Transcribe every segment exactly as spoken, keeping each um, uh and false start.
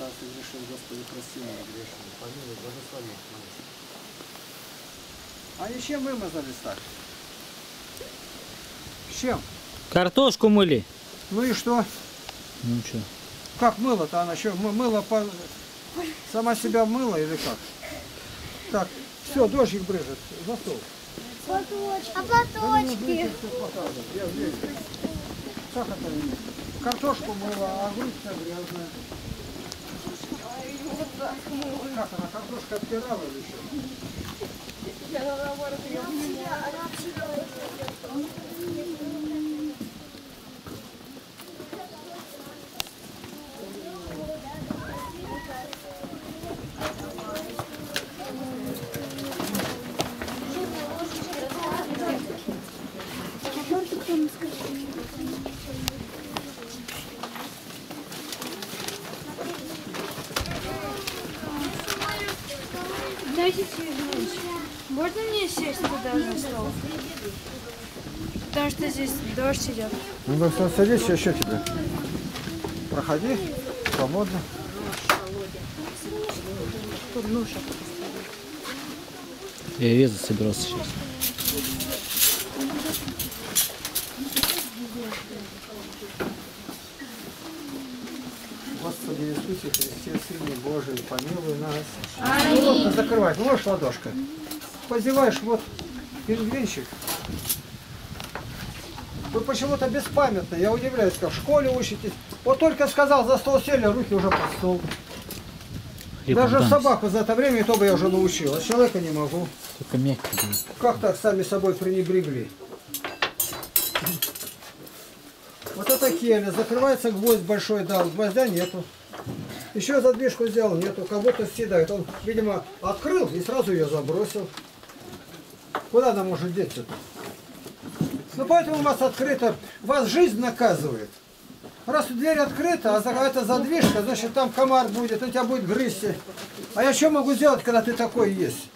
Ты грешен, Господи, прости меня грешен, помилуй, благослови нас. А чем вымазались так? С чем? Картошку мыли. Ну и что? Ну что? Как мыло-то она? Что, мыло по... сама себя мыла или как? Так, все, дождик брызжет. За стол. Платочки. А платочки? Я здесь. Сахар-то нет. Картошку мыла, а грудь-то грязная. Как она, картошка отпирала или что? Я наоборот ее можно мне сесть туда на стол? Потому что здесь дождь идет. Ну, садись, я еще тебе. Проходи, свободно. Я резать собирался сейчас. Господи Иисусе Христе, Сыне Божий, помилуй нас. Аминь. Вот, закрывай, можешь ладошка. Позеваешь, вот, пингвинчик. Вы почему-то беспамятны, я удивляюсь, как в школе учитесь. Вот только сказал, за стол сели, руки уже под стол. Хлебом даже танец. Собаку за это время, и то бы я уже научил, а человека не могу. Только мягкий. Как так сами собой пренебрегли? Вот это келья, закрывается гвоздь большой, да, гвоздя нету. Еще задвижку сделал, нету, как будто съедает. Он, видимо, открыл и сразу ее забросил. Куда она может деться-то? Ну, поэтому у вас открыто, вас жизнь наказывает. Раз дверь открыта, а это задвижка, значит, там комар будет, у тебя будет грызть. А я что могу сделать, когда ты такой есть?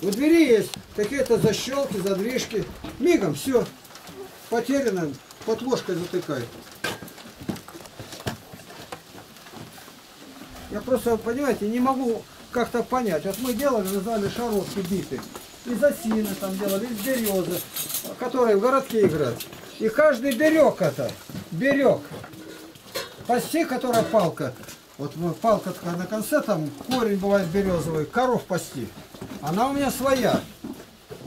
У двери есть какие-то защелки, задвижки. Мигом все потеряно. Под ложкой затыкает. Я просто, понимаете, не могу как-то понять. Вот мы делали, вязали шаровки биты. Из осины там делали, из березы, которые в городке играют. И каждый берег это, берег. Пасти, которая палка. Вот палка на конце, там корень бывает березовый, коров пасти. Она у меня своя.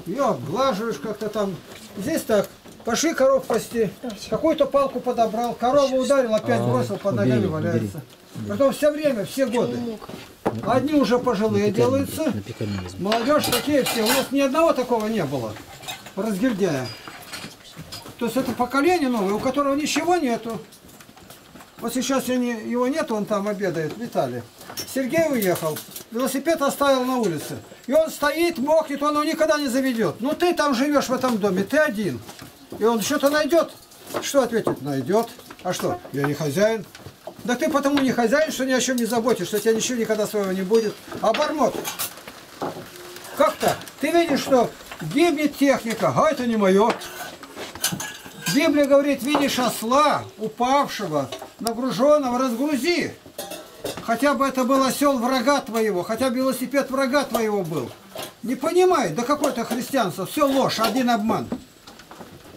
Ее обглаживаешь как-то там. Здесь так. Пошли коров пасти, какую-то палку подобрал, корову ударил, опять бросил, под ногами валяется. Потом все время, все годы. Одни уже пожилые делаются, молодежь такие все. У нас ни одного такого не было, разгильдяя. То есть это поколение новое, у которого ничего нету. Вот сейчас его нету, он там обедает, Виталий. Сергей уехал, велосипед оставил на улице. И он стоит, мокнет, он его никогда не заведет. Ну ты там живешь в этом доме, ты один. И он что-то найдет. Что ответит? Найдет. А что? Я не хозяин. Да ты потому не хозяин, что ни о чем не заботишься, тебя ничего никогда своего не будет. А бормот. Как так? Ты видишь, что гибнет техника, а это не мое. Библия говорит, видишь осла, упавшего, нагруженного, разгрузи. Хотя бы это был осел врага твоего, хотя бы велосипед врага твоего был. Не понимай, да какое-то христианство, все ложь, один обман.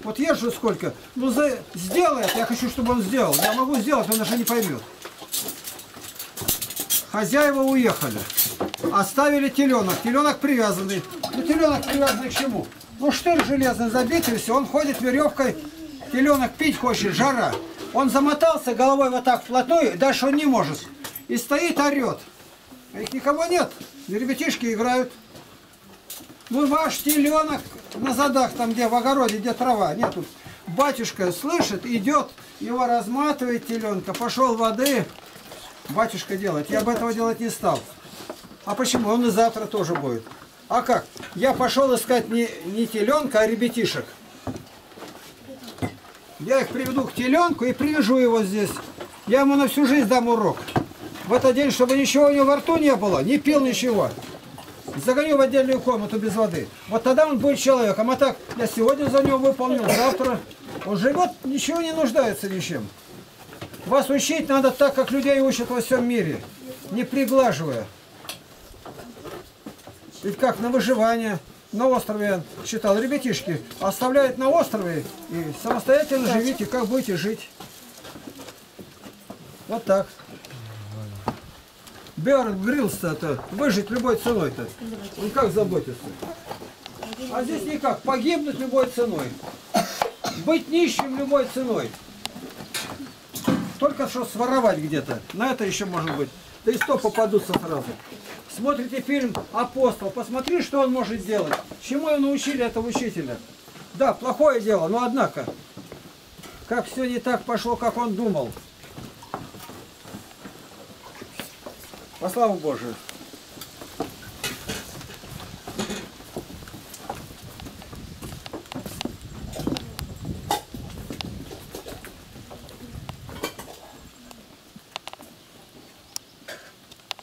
Вот езжу сколько, ну за... сделает, я хочу, чтобы он сделал. Я могу сделать, он даже не поймет. Хозяева уехали. Оставили теленок. Теленок привязанный. Ну теленок привязанный к чему? Ну штырь железный забит, и все. Он ходит веревкой. Теленок пить хочет, жара. Он замотался головой вот так вплотную, дальше он не может. И стоит, орет. А их никого нет. Ребятишки играют. Ну ваш теленок на задах, там где в огороде, где трава, нету. Батюшка слышит, идет, его разматывает теленка, пошел воды, батюшка делает. Я бы этого делать не стал. А почему? Он и завтра тоже будет. А как? Я пошел искать не, не теленка, а ребятишек. Я их приведу к теленку и привяжу его здесь. Я ему на всю жизнь дам урок. В этот день, чтобы ничего у него во рту не было, не пил ничего. Загоню в отдельную комнату без воды. Вот тогда он будет человеком. А так, я сегодня за него выполнил, завтра. Он же вот ничего не нуждается ничем. Вас учить надо так, как людей учат во всем мире, не приглаживая. Ведь как на выживание на острове читал, ребятишки, оставляют на острове и самостоятельно живите, как будете жить. Вот так. Беар Гриллс-то выжить любой ценой-то. Он как заботится? А здесь никак. Погибнуть любой ценой. Быть нищим любой ценой. Только что своровать где-то. На это еще может быть. Да и сто попадутся сразу. Смотрите фильм «Апостол». Посмотри, что он может сделать. Чему его научили этого учителя. Да, плохое дело, но однако. Как все не так пошло, как он думал. По славу Божию.